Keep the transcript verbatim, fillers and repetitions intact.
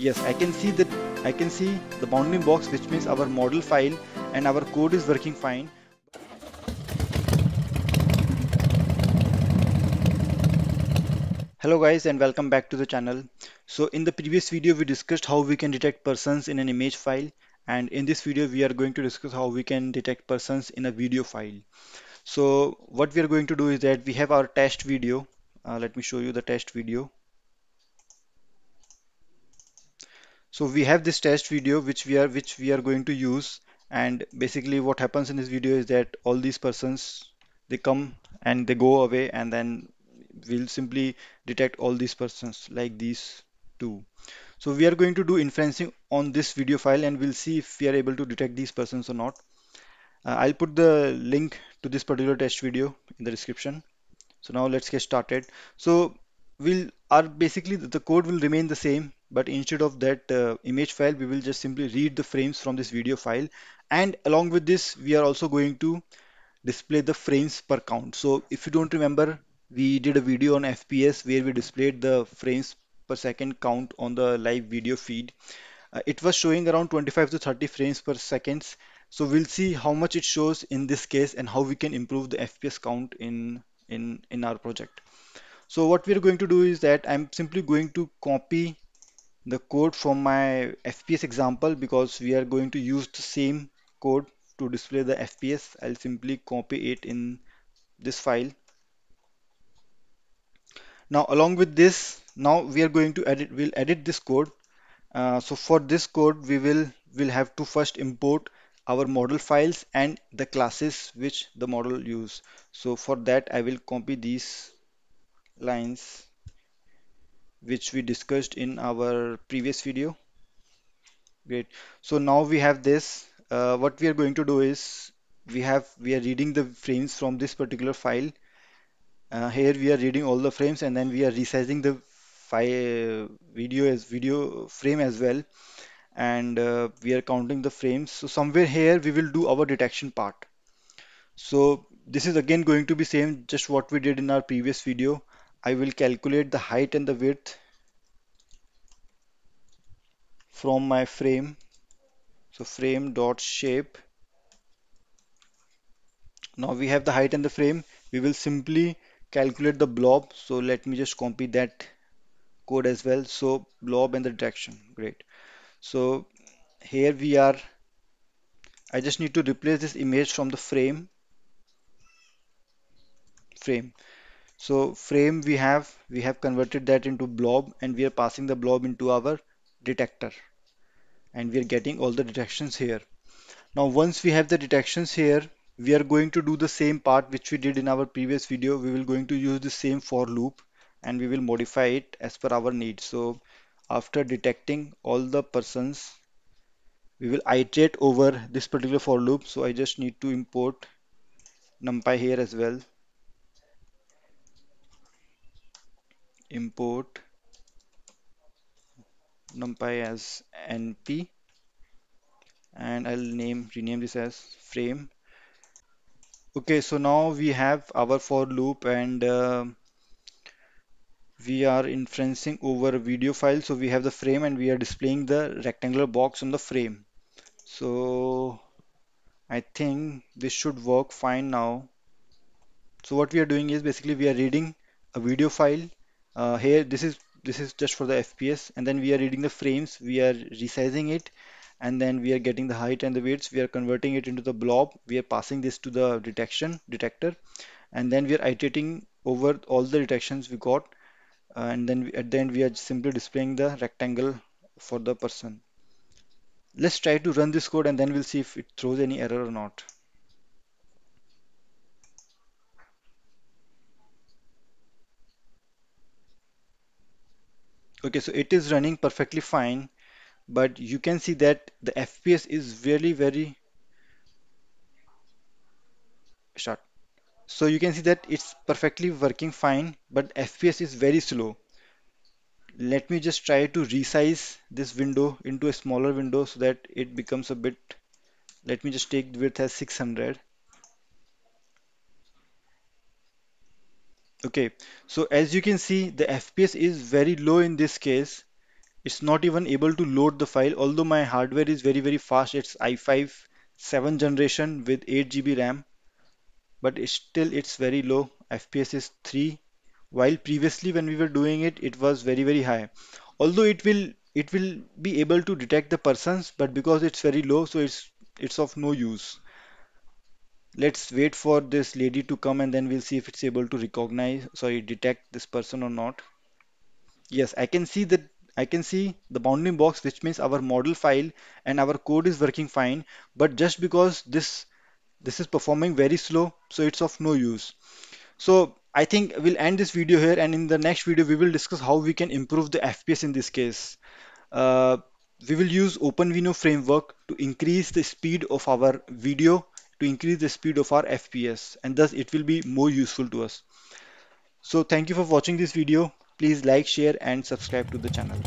Yes, I can see that I can see the bounding box, which means our model file and our code is working fine. Hello guys, and welcome back to the channel. So in the previous video we discussed how we can detect persons in an image file, and in this video we are going to discuss how we can detect persons in a video file. So what we are going to do is that we have our test video. Uh, let me show you the test video. So we have this test video which we are which we are going to use, and basically what happens in this video is that all these persons, they come and they go away, and then we'll simply detect all these persons like these two. So we are going to do inferencing on this video file, and we'll see if we are able to detect these persons or not. Uh, I'll put the link to this particular test video in the description. So now let's get started. So we'll are basically the code will remain the same, but instead of that uh, image file, we will just simply read the frames from this video file, and along with this, we are also going to display the frames per count. So if you don't remember, we did a video on F P S where we displayed the frames per second count on the live video feed. Uh, it was showing around twenty-five to thirty frames per second. So we'll see how much it shows in this case and how we can improve the F P S count in, in, in our project. So what we're going to do is that I'm simply going to copy the code from my F P S example, because we are going to use the same code to display the F P S. I'll simply copy it in this file. Now along with this, now we are going to edit, we'll edit this code. Uh, so for this code, we will will have to first import our model files and the classes which the model use. So for that, I will copy these lines which we discussed in our previous video. Great. So now we have this. Uh, what we are going to do is we have we are reading the frames from this particular file. Uh, here we are reading all the frames, and then we are resizing the file video as video frame as well, and uh, we are counting the frames. So somewhere here we will do our detection part. So this is again going to be same, just what we did in our previous video. I will calculate the height and the width from my frame. So frame dot shape. Now we have the height and the frame. We will simply calculate the blob. So let me just copy that code as well. So blob and the direction. Great. So here we are. I just need to replace this image from the frame frame. So frame we have we have converted that into blob, and we are passing the blob into our detector, and we are getting all the detections here. Now once we have the detections here, we are going to do the same part which we did in our previous video. We will going to use the same for loop, and we will modify it as per our needs. So after detecting all the persons, we will iterate over this particular for loop. So I just need to import NumPy here as well. Import NumPy as N P, and I'll name rename this as frame. Okay, so now we have our for loop, and uh, we are inferencing over a video file. So we have the frame, and we are displaying the rectangular box on the frame. So I think this should work fine now. So what we are doing is basically we are reading a video file. Uh, here this is this is just for the F P S, and then we are reading the frames, we are resizing it, and then we are getting the height and the width. We are converting it into the blob. We are passing this to the detection detector, and then we are iterating over all the detections we got, uh, and then we, at the end we are simply displaying the rectangle for the person. Let's try to run this code, and then we'll see if it throws any error or not. Okay, so it is running perfectly fine. But you can see that the F P S is really very short. So you can see that it's perfectly working fine, but F P S is very slow. Let me just try to resize this window into a smaller window so that it becomes a bit. Let me just take the width as six hundred. Okay, so as you can see, the F P S is very low in this case. It's not even able to load the file, although my hardware is very very fast. It's i five seventh generation with eight G B RAM, but it's still it's very low. F P S is three, while previously when we were doing it, it was very very high. Although it will it will be able to detect the persons, but because it's very low, so it's it's of no use. Let's wait for this lady to come and then we'll see if it's able to recognize, sorry, detect this person or not. Yes, I can see that I can see the bounding box, which means our model file and our code is working fine, but just because this this is performing very slow, so it's of no use. So I think we'll end this video here, and in the next video we will discuss how we can improve the F P S in this case. Uh, we will use OpenVINO framework to increase the speed of our video, to increase the speed of our F P S, and thus it will be more useful to us. So thank you for watching this video. Please like, share and subscribe to the channel.